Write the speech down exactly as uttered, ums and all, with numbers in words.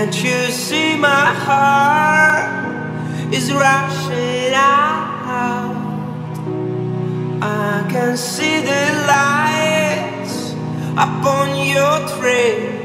Can't you see my heart is rushing out? I can see the lights upon your trail.